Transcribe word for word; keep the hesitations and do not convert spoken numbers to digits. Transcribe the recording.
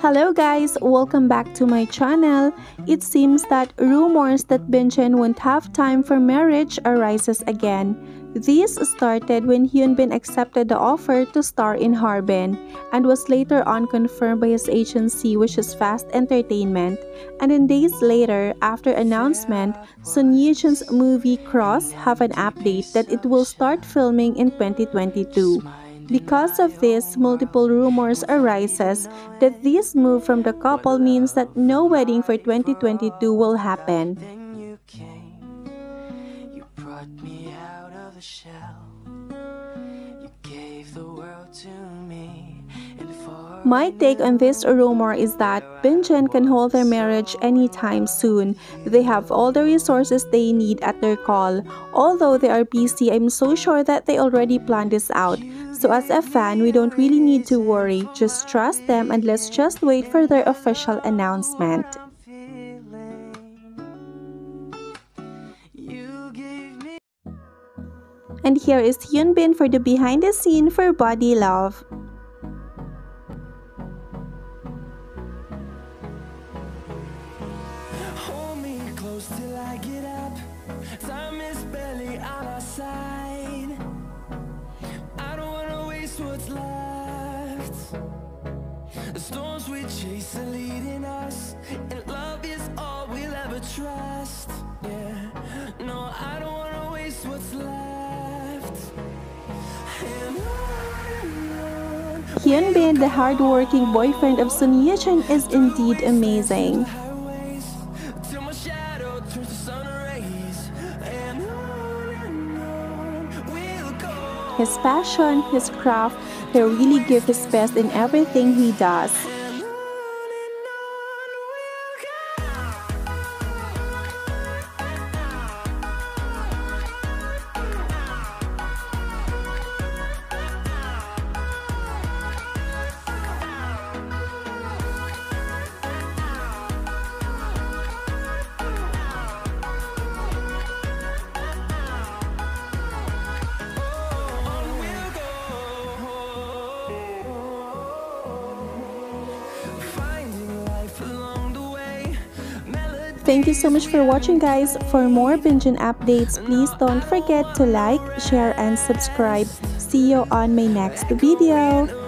Hello guys, welcome back to my channel. It seems that rumors that BinJin won't have time for marriage arises again. This started when Hyun Bin accepted the offer to star in Harbin and was later on confirmed by his agency, which is Fast Entertainment. And then days later, after announcement, Son Ye-jin's movie Cross have an update that it will start filming in twenty twenty-two. Because of this, multiple rumors arises that this move from the couple means that no wedding for twenty twenty-two will happen. My take on this rumor is that BinJin can hold their marriage anytime soon. They have all the resources they need at their call. Although they are busy, I'm so sure that they already planned this out. So as a fan, we don't really need to worry. Just trust them and let's just wait for their official announcement. And here is Hyun Bin for the behind the scene for Body Love. Till I get up, time is barely on our side. I don't wanna waste what's left. The storms we chase are leading us, and love is all we'll ever trust. Yeah, no, I don't wanna waste what's left. And on Hyun Bin, the hard-working boyfriend of Son Ye-jin, is indeed amazing. His passion, his craft, he really gives his best in everything he does. Thank you so much for watching, guys. For more BinJin updates, please don't forget to like, share, and subscribe. See you on my next video.